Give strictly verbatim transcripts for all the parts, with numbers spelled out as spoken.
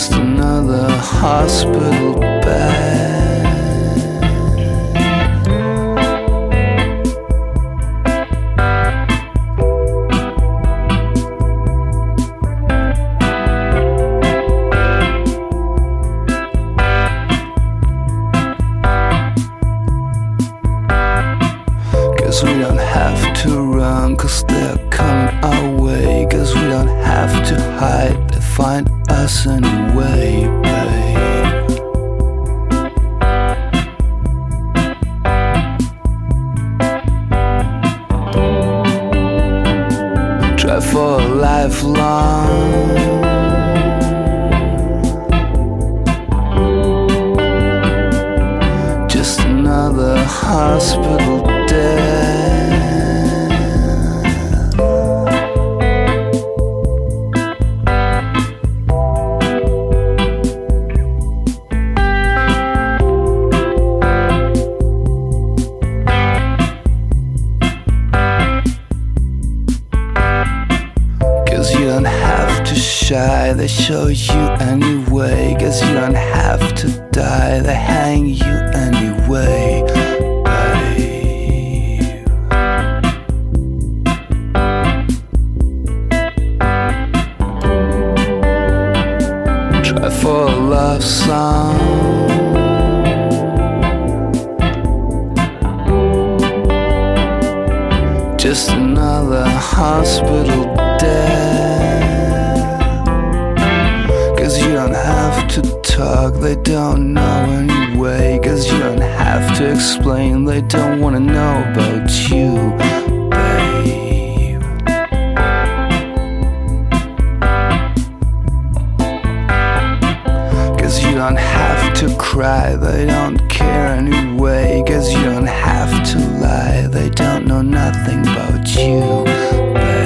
just another hospital bed. Guess we don't have to run, 'cause they're coming our way. Guess we don't have to hide, they find us anyway, babe. Try for a lifelong, just another hospital death. You don't have to shy, they show you anyway. Guess you don't have to die, they hang you anyway, babe. Try for a love song, just another hospital death. 'Cause you don't have to talk, they don't know anyway. 'Cause you don't have to explain, they don't wanna know about you, babe. Cause you don't have to cry, they don't care anyway. 'Cause you don't have to lie, they don't know nothing about you, babe.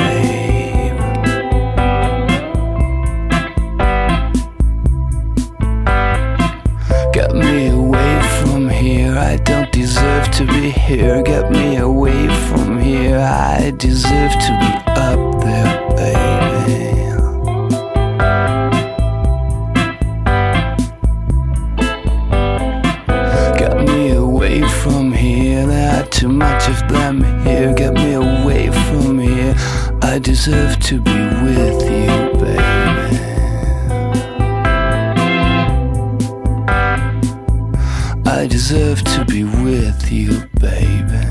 Get me away from here, I don't deserve to be here. Get me away from here, I deserve to be up there, baby. From here, there are too much of them here. Get me away from here, I deserve to be with you, baby. I deserve to be with you, baby.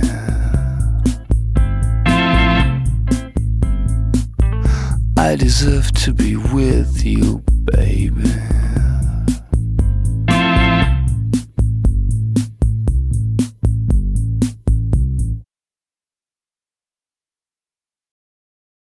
I deserve to be with you, baby.